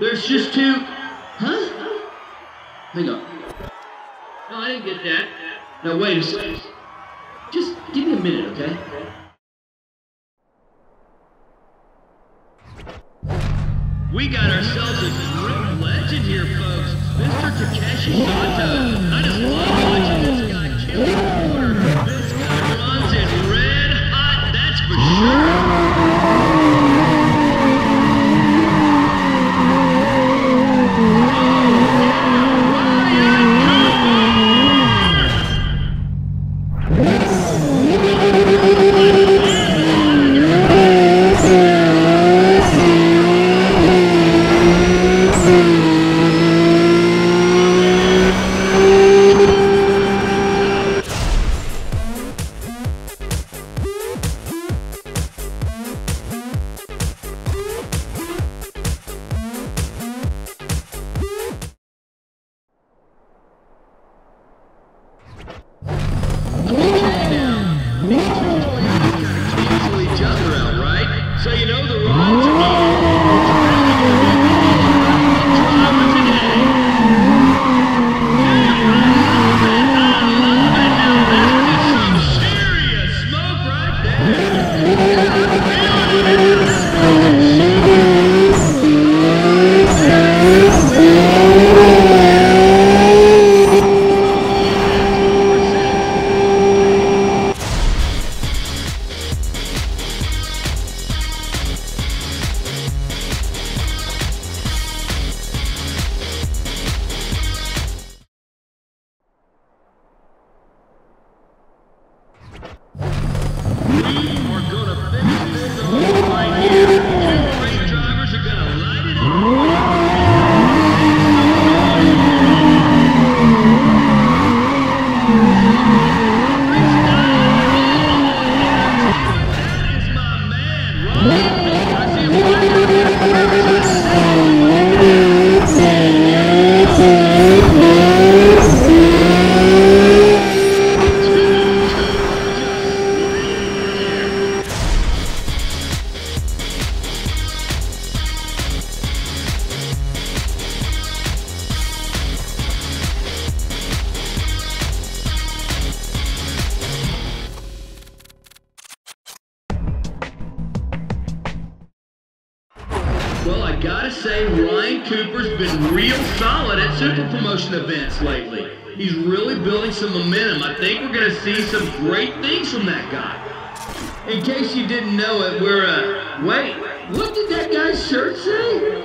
There's just two. Huh? Hang on. No, I didn't get that. Now, wait a second. Just give me a minute, okay? We got ourselves a true legend here, folks. Mr. Takeshi Natto. I just love watching this guy kill the corner. This guy runs in red hot, that's for sure. Well, I gotta say, Ryan Cooper's been real solid at super promotion events lately. He's really building some momentum. I think we're gonna see some great things from that guy. In case you didn't know it, we're, wait, what did that guy's shirt say?